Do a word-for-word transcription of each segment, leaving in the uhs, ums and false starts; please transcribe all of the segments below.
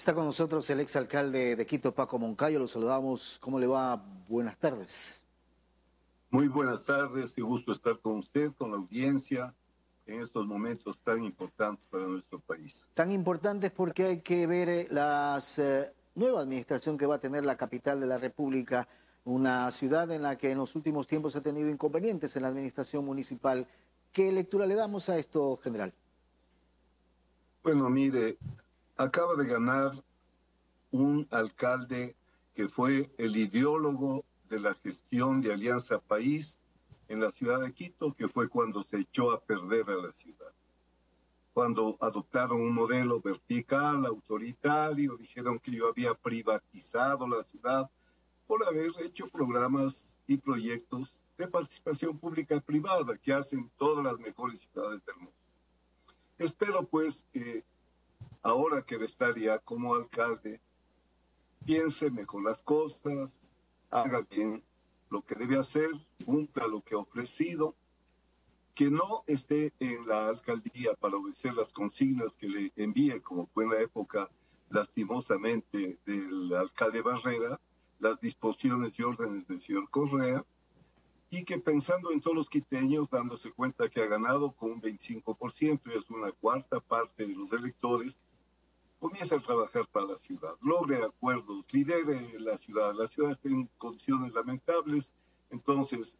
Está con nosotros el exalcalde de Quito, Paco Moncayo. Lo saludamos. ¿Cómo le va? Buenas tardes. Muy buenas tardes. Qué gusto estar con usted, con la audiencia, en estos momentos tan importantes para nuestro país. Tan importantes porque hay que ver la eh, nueva administración que va a tener la capital de la República, una ciudad en la que en los últimos tiempos ha tenido inconvenientes en la administración municipal. ¿Qué lectura le damos a esto, general? Bueno, mire, acaba de ganar un alcalde que fue el ideólogo de la gestión de Alianza País en la ciudad de Quito, que fue cuando se echó a perder a la ciudad. Cuando adoptaron un modelo vertical, autoritario, dijeron que yo había privatizado la ciudad por haber hecho programas y proyectos de participación pública y privada que hacen todas las mejores ciudades del mundo. Espero pues que ahora que estaría como alcalde, piense mejor las cosas, haga bien lo que debe hacer, cumpla lo que ha ofrecido, que no esté en la alcaldía para obedecer las consignas que le envíe, como fue en la época, lastimosamente, del alcalde Barrera, las disposiciones y órdenes del señor Correa, y que pensando en todos los quiteños, dándose cuenta que ha ganado con un veinticinco por ciento, y es una cuarta parte de los electores, comienza a trabajar para la ciudad, logre acuerdos, lidere la ciudad. La ciudad está en condiciones lamentables, entonces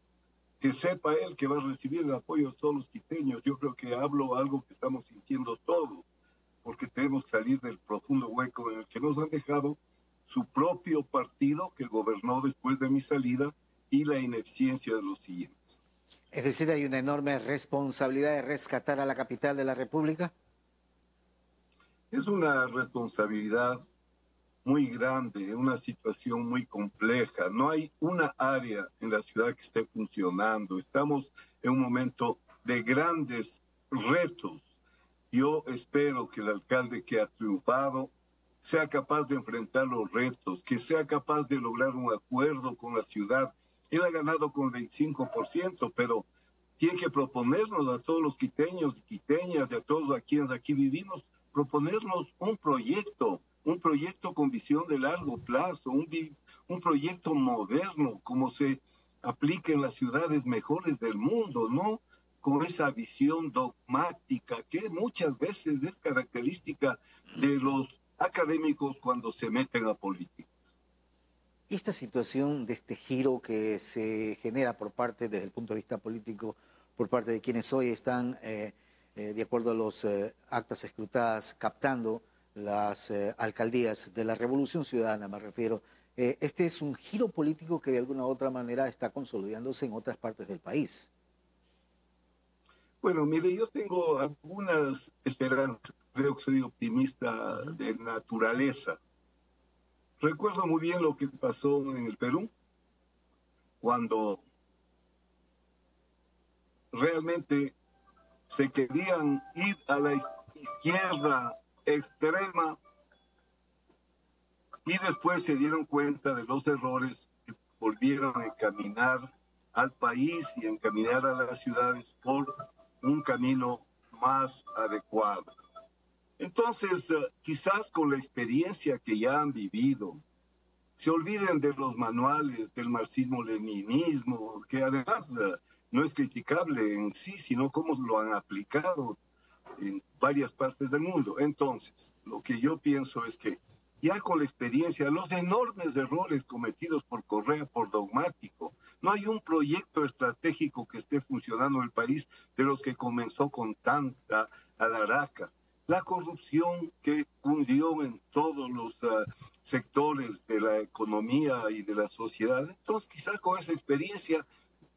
que sepa él que va a recibir el apoyo de todos los quiteños. Yo creo que hablo algo que estamos sintiendo todos, porque tenemos que salir del profundo hueco en el que nos han dejado su propio partido que gobernó después de mi salida y la ineficiencia de los siguientes. Es decir, ¿hay una enorme responsabilidad de rescatar a la capital de la República? Es una responsabilidad muy grande, una situación muy compleja. No hay una área en la ciudad que esté funcionando. Estamos en un momento de grandes retos. Yo espero que el alcalde que ha triunfado sea capaz de enfrentar los retos, que sea capaz de lograr un acuerdo con la ciudad. Él ha ganado con veinticinco por ciento, pero tiene que proponernos a todos los quiteños y quiteñas y a todos a quienes aquí vivimos, proponernos un proyecto, un proyecto con visión de largo plazo, un, un proyecto moderno, como se aplica en las ciudades mejores del mundo, ¿no? Con esa visión dogmática que muchas veces es característica de los académicos cuando se meten a política. Esta situación de este giro que se genera por parte, desde el punto de vista político, por parte de quienes hoy están, eh, eh, de acuerdo a los eh, actas escrutadas, captando las eh, alcaldías de la Revolución Ciudadana, me refiero, eh, este es un giro político que de alguna u otra manera está consolidándose en otras partes del país. Bueno, mire, yo tengo algunas esperanzas, creo que soy optimista de naturaleza. Recuerdo muy bien lo que pasó en el Perú, cuando realmente se querían ir a la izquierda extrema y después se dieron cuenta de los errores que volvieron a encaminar al país y encaminar a las ciudades por un camino más adecuado. Entonces, quizás con la experiencia que ya han vivido, se olviden de los manuales del marxismo-leninismo, que además no es criticable en sí, sino cómo lo han aplicado en varias partes del mundo. Entonces, lo que yo pienso es que ya con la experiencia, los enormes errores cometidos por Correa, por dogmático, no hay un proyecto estratégico que esté funcionando en el país de los que comenzó con tanta alaraca. La corrupción que cundió en todos los uh, sectores de la economía y de la sociedad. Entonces, quizás con esa experiencia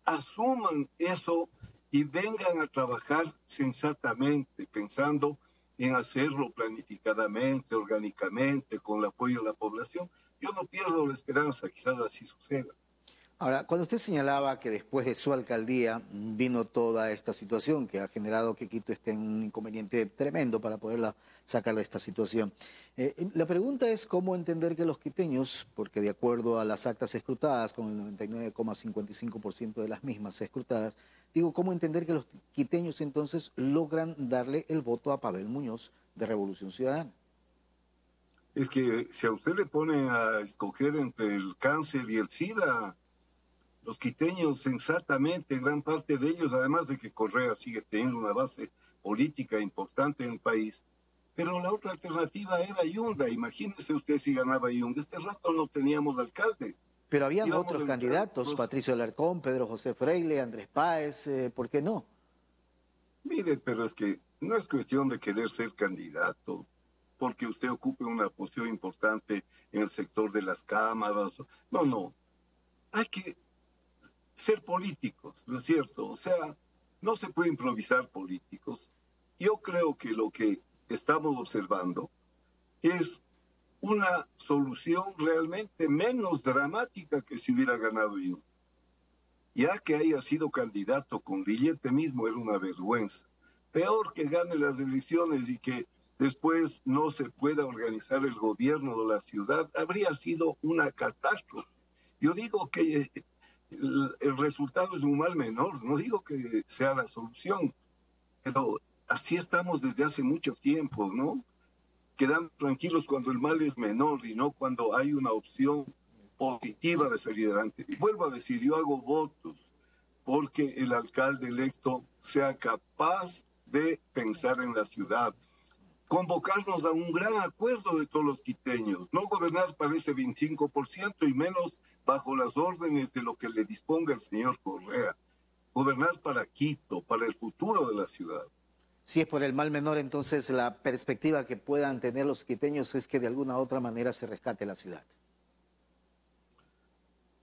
asuman eso y vengan a trabajar sensatamente, pensando en hacerlo planificadamente, orgánicamente, con el apoyo de la población. Yo no pierdo la esperanza, quizás así suceda. Ahora, cuando usted señalaba que después de su alcaldía vino toda esta situación que ha generado que Quito esté en un inconveniente tremendo para poderla sacar de esta situación, eh, la pregunta es cómo entender que los quiteños, porque de acuerdo a las actas escrutadas, con el noventa y nueve coma cincuenta y cinco por ciento de las mismas escrutadas, digo, cómo entender que los quiteños entonces logran darle el voto a Pablo Muñoz de Revolución Ciudadana. es que si a usted le pone a escoger entre el cáncer y el SIDA, los quiteños, sensatamente, gran parte de ellos, además de que Correa sigue teniendo una base política importante en el país, pero la otra alternativa era Yunda. Imagínese usted si ganaba Yunda. Este rato no teníamos alcalde. Pero habían Íbamos otros candidatos, los... Patricio Larcón, Pedro José Freile, Andrés Páez, eh, ¿por qué no? Mire, pero es que no es cuestión de querer ser candidato, porque usted ocupe una posición importante en el sector de las cámaras. No, no. Hay que ser políticos, ¿no es cierto? O sea, no se puede improvisar políticos. Yo creo que lo que estamos observando es una solución realmente menos dramática que si hubiera ganado yo. Ya que haya sido candidato con billete mismo era una vergüenza. Peor que gane las elecciones y que después no se pueda organizar el gobierno de la ciudad, habría sido una catástrofe. Yo digo que el, el resultado es un mal menor, no digo que sea la solución, pero así estamos desde hace mucho tiempo, ¿no? Quedamos tranquilos cuando el mal es menor y no cuando hay una opción positiva de salir adelante. Y vuelvo a decir, yo hago votos porque el alcalde electo sea capaz de pensar en la ciudad, convocarnos a un gran acuerdo de todos los quiteños, no gobernar para ese veinticinco por ciento y menos bajo las órdenes de lo que le disponga el señor Correa, gobernar para Quito, para el futuro de la ciudad. Si es por el mal menor, entonces la perspectiva que puedan tener los quiteños es que de alguna u otra manera se rescate la ciudad.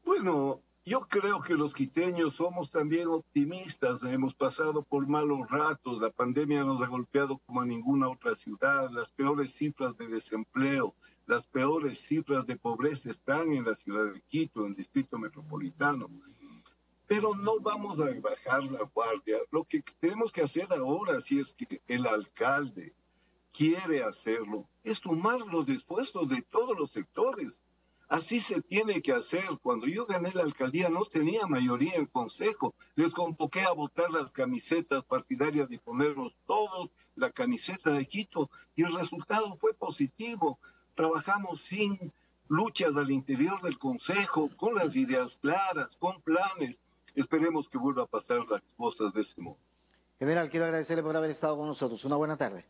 Bueno, yo creo que los quiteños somos también optimistas, hemos pasado por malos ratos, la pandemia nos ha golpeado como a ninguna otra ciudad, las peores cifras de desempleo, las peores cifras de pobreza están en la ciudad de Quito, en el distrito metropolitano. Pero no vamos a bajar la guardia. Lo que tenemos que hacer ahora, si es que el alcalde quiere hacerlo, es sumar los esfuerzos de todos los sectores. Así se tiene que hacer. Cuando yo gané la alcaldía no tenía mayoría en el consejo. Les convoqué a botar las camisetas partidarias y ponernos todos la camiseta de Quito. Y el resultado fue positivo. Trabajamos sin luchas al interior del consejo, con las ideas claras, con planes. Esperemos que vuelva a pasar las cosas de ese modo. General, quiero agradecerle por haber estado con nosotros. Una buena tarde.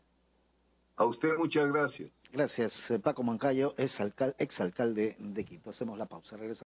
A usted muchas gracias. Gracias. Paco Moncayo, exalcalde de Quito. Hacemos la pausa. Regresamos.